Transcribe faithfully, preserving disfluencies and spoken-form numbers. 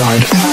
side.